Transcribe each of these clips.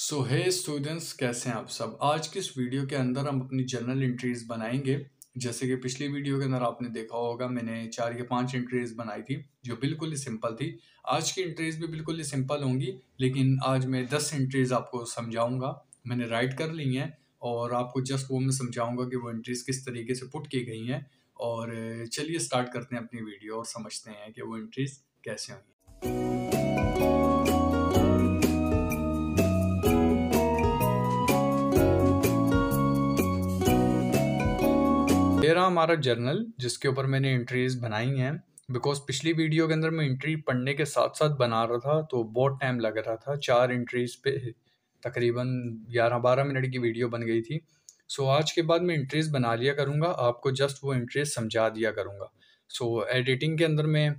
सो हे students, कैसे हैं आप सब। आज के इस वीडियो के अंदर हम अपनी जर्नल एंट्रीज बनाएंगे। जैसे कि पिछली वीडियो के अंदर आपने देखा होगा मैंने 4 या 5 एंट्रीज बनाई थी जो बिल्कुल ही सिंपल थी। आज की एंट्रीज भी बिल्कुल ही सिंपल होंगी, लेकिन आज मैं 10 एंट्रीज आपको समझाऊंगा। मैंने राइट कर ली हैं और आपको जस्ट वो मैं समझाऊँगा कि वो एंट्रीज किस तरीके से पुट की गई हैं। और चलिए स्टार्ट करते हैं अपनी वीडियो और समझते हैं कि वो एंट्रीज कैसे होंगी। मेरा हमारा जर्नल जिसके ऊपर मैंने एंट्रीज बनाई हैं, बिकॉज पिछली वीडियो के अंदर मैं एंट्री पढ़ने के साथ साथ बना रहा था तो बहुत टाइम लग रहा था। 4 एंट्रीज पे तकरीबन 11-12 मिनट की वीडियो बन गई थी। सो आज के बाद मैं एंट्रीज बना लिया करूँगा, आपको जस्ट वो एंट्रीज समझा दिया करूँगा। सो एडिटिंग के अंदर मैं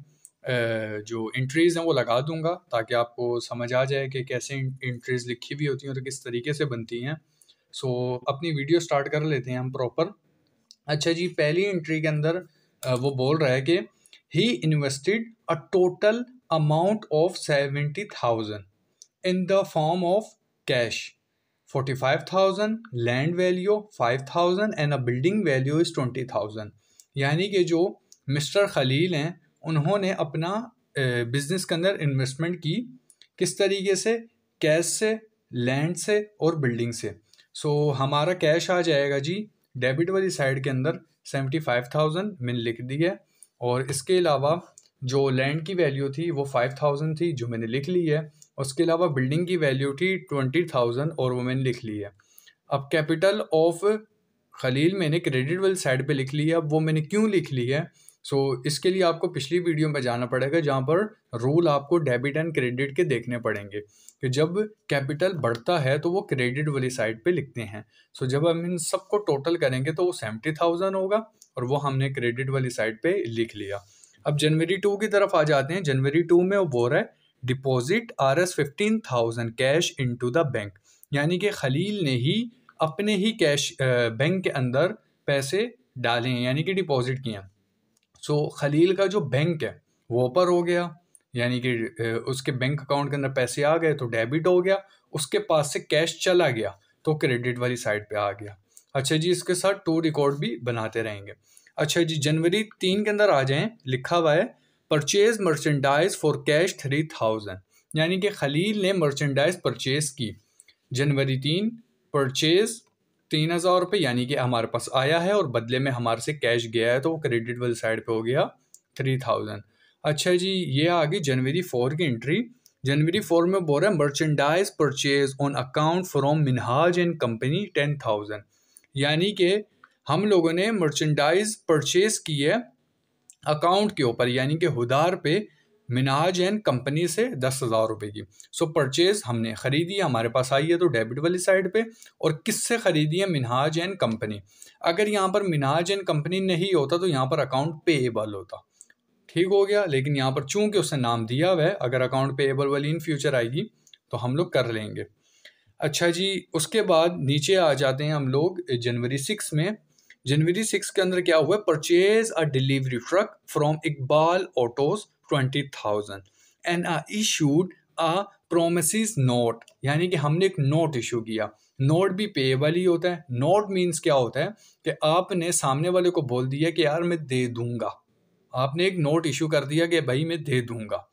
जो एंट्रीज़ हैं वो लगा दूँगा ताकि आपको समझ आ जाए कि कैसे एंट्रीज लिखी हुई होती हैं और किस तरीके से बनती हैं। सो अपनी वीडियो स्टार्ट कर लेते हैं हम प्रॉपर। अच्छा जी, पहली एंट्री के अंदर वो बोल रहा है कि he invested a total amount of 70,000 in the form of cash, 45,000 land value, 5,000 and a building value is 20,000। यानी कि जो मिस्टर खलील हैं उन्होंने अपना बिजनेस के अंदर इन्वेस्टमेंट की, किस तरीके से, कैश से, लैंड से और बिल्डिंग से। सो हमारा कैश आ जाएगा जी डेबिट वाली साइड के अंदर 75,000 मैंने लिख दी है, और इसके अलावा जो लैंड की वैल्यू थी वो 5,000 थी जो मैंने लिख ली है। उसके अलावा बिल्डिंग की वैल्यू थी 20,000 और वो मैंने लिख ली है। अब कैपिटल ऑफ खलील मैंने क्रेडिट वाली साइड पे लिख ली है। अब वो मैंने क्यों लिख ली है, सो इसके लिए आपको पिछली वीडियो में जाना पड़ेगा जहाँ पर रूल आपको डेबिट एंड क्रेडिट के देखने पड़ेंगे कि जब कैपिटल बढ़ता है तो वो क्रेडिट वाली साइड पे लिखते हैं। सो जब हम इन सबको टोटल करेंगे तो वो 70,000 होगा और वो हमने क्रेडिट वाली साइड पे लिख लिया। अब जनवरी 2 की तरफ आ जाते हैं। जनवरी 2 में वो बोल रहा है deposit ₹15,000 cash into the bank, यानी कि खलील ने ही अपने ही कैश बैंक के अंदर पैसे डाले हैं, यानी कि डिपॉजिट किए हैं। सो खलील का जो बैंक है वो ऊपर हो गया, यानी कि उसके बैंक अकाउंट के अंदर पैसे आ गए तो डेबिट हो गया, उसके पास से कैश चला गया तो क्रेडिट वाली साइड पे आ गया। अच्छा जी, इसके साथ 2 रिकॉर्ड भी बनाते रहेंगे। अच्छा जी, जनवरी 3 के अंदर आ जाएं, लिखा हुआ है परचेज मर्चेंडाइज फॉर कैश 3,000, यानी कि खलील ने मर्चेंडाइज परचेज की। जनवरी 3 परचेज 3,000 रुपये यानी कि हमारे पास आया है और बदले में हमारे से कैश गया है तो वो क्रेडिट वाली साइड पे हो गया 3,000। अच्छा जी, ये आ गई जनवरी 4 की एंट्री। जनवरी 4 में बोल रहा है merchandise purchase on account from Minhaj and company 10,000, यानी कि हम लोगों ने मर्चेंडाइज परचेज की है अकाउंट के ऊपर, यानी कि हुदार पे मिनहाज एंड कंपनी से 10,000 रुपये की। सो परचेज़ हमने ख़रीदी है, हमारे पास आई है तो डेबिट वाली साइड पे, और किससे ख़रीदी है, मिनहाज एंड कंपनी। अगर यहाँ पर मिनहाज एंड कंपनी नहीं होता तो यहाँ पर अकाउंट पेएबल होता, ठीक हो गया। लेकिन यहाँ पर चूंकि उसने नाम दिया हुआ है, अगर अकाउंट पेएबल वाली इन फ्यूचर आएगी तो हम लोग कर लेंगे। अच्छा जी, उसके बाद नीचे आ जाते हैं हम लोग जनवरी 6 में। जनवरी 6 के अंदर क्या हुआ, purchase a delivery truck from Iqbal autos 20,000 and issued a promise note, यानी कि हमने एक नोट इशू किया। नोट भी पेएबल ही होता है। नोट मीन्स क्या होता है कि आपने सामने वाले को बोल दिया कि यार मैं दे दूंगा, आपने एक नोट इशू कर दिया कि भाई मैं दे दूंगा।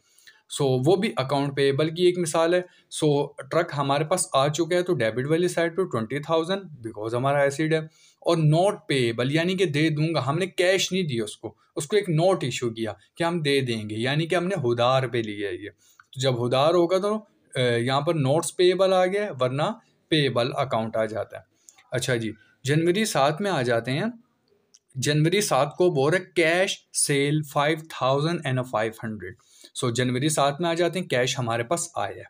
सो वो भी अकाउंट पेएबल की एक मिसाल है। सो ट्रक हमारे पास आ चुका है तो डेबिट वाली साइड पे 20,000 बिकॉज हमारा एसिड है, और नोट पेएबल यानी कि दे दूंगा, हमने कैश नहीं दिया उसको, उसको एक नोट इशू किया कि हम दे देंगे, यानी कि हमने हुदार पे लिया है ये। तो जब हुदार होगा तो यहाँ पर नोट्स पेएबल आ गया, वरना पेएबल अकाउंट आ जाता है। अच्छा जी, जनवरी 7 में आ जाते हैं। जनवरी 7 को बोल रहे cash sale 5,000 and 500। So January 7 में आ जाते हैं, कैश हमारे पास आया,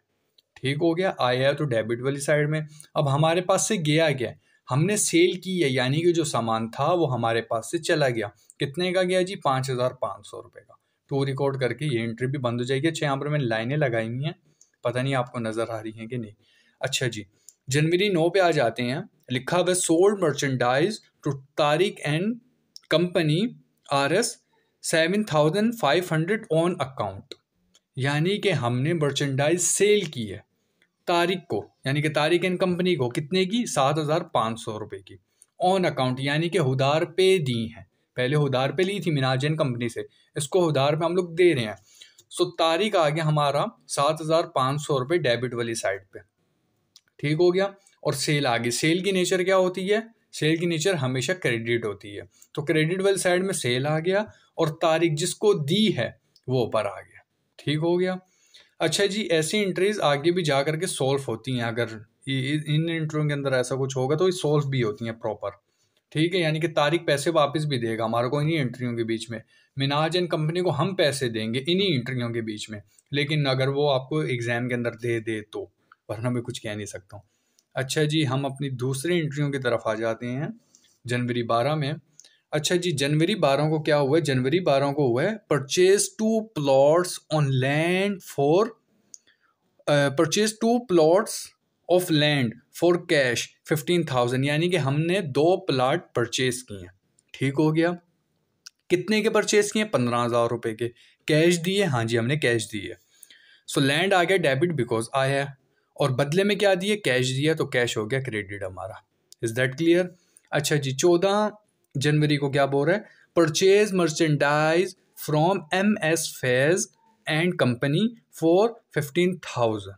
ठीक हो गया, आया तो डेबिट वाली साइड में। अब हमारे पास से गया क्या, हमने सेल की है, यानी कि जो सामान था वो हमारे पास से चला गया। कितने का गया जी, 5,500 रुपये का। 2 रिकॉर्ड करके ये एंट्री भी बंद हो जाएगी। अच्छा, यहाँ पर मैंने लाइनें लगाई हुई हैं, पता नहीं आपको नज़र आ रही हैं कि नहीं। अच्छा जी, जनवरी 9 पे आ जाते हैं। लिखा हुआ sold merchandise to Tariq and company ₹7,500 on account, यानी कि हमने मर्चेंडाइज सेल की है तारिक को यानी कि तारिक एंड कंपनी को कितने की 7,500 रुपये की ऑन अकाउंट यानी कि उधार पे दी हैं। पहले उधार पे ली थी मिनाज एंड कंपनी से, इसको उधार पे हम लोग दे रहे हैं। सो तारिक आ गया हमारा 7,500 रुपये डेबिट वाली साइड पे, ठीक हो गया। और सेल आ गई, सेल की नेचर क्या होती है, सेल की नेचर हमेशा क्रेडिट होती है। तो क्रेडिट वाली साइड में सेल आ गया और तारिक जिसको दी है वो ऊपर आ गया, ठीक हो गया। अच्छा जी, ऐसी एंट्रीज आगे भी जा करके सॉल्व होती हैं, अगर इन एंट्रियों के अंदर ऐसा कुछ होगा तो ये सॉल्व भी होती हैं प्रॉपर, ठीक है। यानी कि तारिक पैसे वापस भी देगा हमारे को इन्हीं एंट्रियों के बीच में, मिनाज एंड कंपनी को हम पैसे देंगे इन्हीं एंट्रियों के बीच में, लेकिन अगर वो आपको एग्ज़ाम के अंदर दे दे तो, वरना मैं कुछ कह नहीं सकता हूँ। अच्छा जी, हम अपनी दूसरी एंट्रियों की तरफ आ जाते हैं जनवरी 12 में। अच्छा जी, जनवरी 12 को क्या हुआ है, जनवरी 12 को हुआ है purchase 2 plots of land for cash 15,000, यानी कि हमने 2 प्लाट परचेज किए हैं, ठीक हो गया। कितने के परचेज किए, 15,000 रुपये के, कैश दिए, हाँ जी हमने कैश दिए। सो लैंड आ गया डेबिट बिकॉज आया है, और बदले में क्या दिए, कैश दिया, तो कैश हो गया क्रेडिट हमारा। Is that clear. अच्छा जी, 14 जनवरी को क्या बोल रहा है, purchase merchandise from MS Fairs and company for 15,000,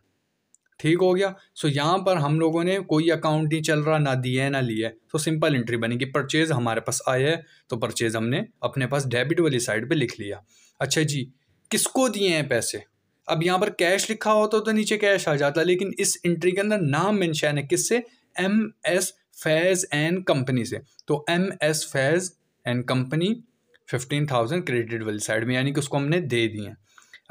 ठीक हो गया। सो यहाँ पर हम लोगों ने कोई अकाउंट नहीं चल रहा, ना दिए ना लिए, तो सिंपल एंट्री बनेगी, परचेज हमारे पास आया है तो परचेज हमने अपने पास डेबिट वाली साइड पे लिख लिया। अच्छा जी, किसको दिए हैं पैसे, अब यहाँ पर कैश लिखा होता तो नीचे कैश आ जाता, लेकिन इस एंट्री के अंदर नाम मेंशन है किससे, MS Fairs एंड कंपनी से, तो MS Fairs and company 15,000 credit वाली साइड में, यानी कि उसको हमने दे दिए।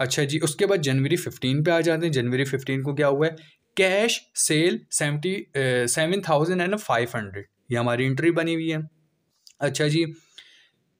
अच्छा जी, उसके बाद जनवरी 15 पे आ जाते हैं। जनवरी 15 को क्या हुआ है, कैश सेल 77,500, ये हमारी एंट्री बनी हुई है। अच्छा जी,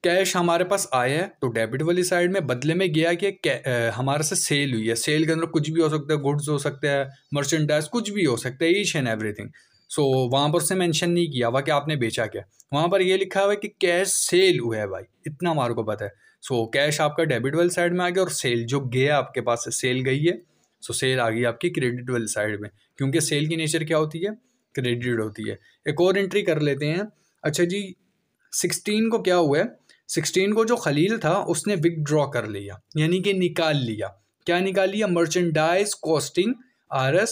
कैश हमारे पास आया है तो डेबिट वाली साइड में, बदले में गया कि हमारे से सेल हुई है, सेल के अंदर कुछ भी हो सकता है, गुड्स हो सकता है, मर्चेंडाइज कुछ भी हो सकता है, ईच एंड एवरीथिंग। सो वहाँ पर उसने मेंशन नहीं किया हुआ कि आपने बेचा क्या, वहाँ पर ये लिखा हुआ है कि कैश सेल हुआ है, भाई इतना हमारे को पता है। सो कैश आपका डेबिट वाली साइड में आ गया और सेल जो गया आपके पास से सेल गई है, सो सेल आ गई आपकी क्रेडिट वाली साइड में, क्योंकि सेल की नेचर क्या होती है, क्रेडिट होती है। एक और एंट्री कर लेते हैं। अच्छा जी, 16 को क्या हुआ है, 16 को जो खलील था उसने विदड्रॉ कर लिया, यानी कि निकाल लिया। क्या निकाल लिया, merchandise costing RS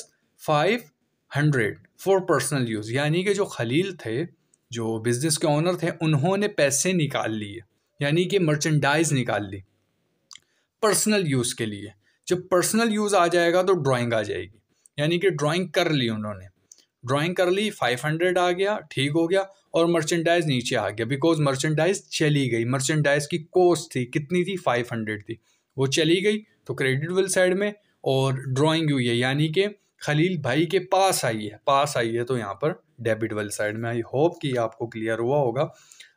500 for personal use, यानी कि जो खलील थे, जो बिज़नेस के ओनर थे, उन्होंने पैसे निकाल लिए, यानी कि मर्चेंडाइज निकाल ली पर्सनल यूज़ के लिए। जब पर्सनल यूज़ आ जाएगा तो ड्राइंग आ जाएगी, यानी कि ड्राइंग कर ली उन्होंने, ड्राइंग कर ली, 500 आ गया, ठीक हो गया। और मर्चेंडाइज नीचे आ गया बिकॉज मर्चेंडाइज चली गई, मर्चेंडाइज की कॉस्ट थी कितनी थी, 500 थी, वो चली गई तो क्रेडिट वाली साइड में, और ड्राइंग हुई है यानी कि खलील भाई के पास आई है, पास आई है तो यहाँ पर डेबिट वाली साइड में। आई होप कि आपको क्लियर हुआ होगा।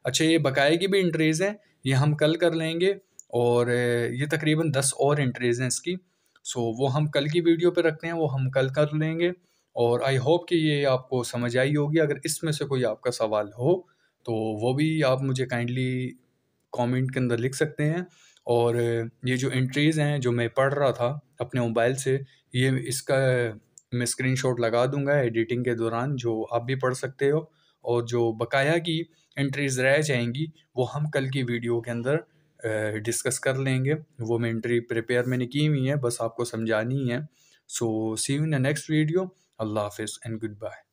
अच्छा, ये बकाये की भी एंट्रीज़ हैं, ये हम कल कर लेंगे, और ये तकरीबन 10 और एंट्रीज़ हैं इसकी, सो वो हम कल की वीडियो पर रखते हैं, वो हम कल कर लेंगे। और आई होप कि ये आपको समझ आई होगी। अगर इसमें से कोई आपका सवाल हो तो वो भी आप मुझे काइंडली कमेंट के अंदर लिख सकते हैं। और ये जो एंट्रीज़ हैं जो मैं पढ़ रहा था अपने मोबाइल से, ये इसका मैं स्क्रीनशॉट लगा दूंगा एडिटिंग के दौरान, जो आप भी पढ़ सकते हो। और जो बकाया की एंट्रीज़ रह जाएंगी वो हम कल की वीडियो के अंदर डिस्कस कर लेंगे, वो मैं एंट्री प्रिपेयर मैंने की हुई है, बस आपको समझानी है। So see you in the next video. Allah Hafiz and goodbye.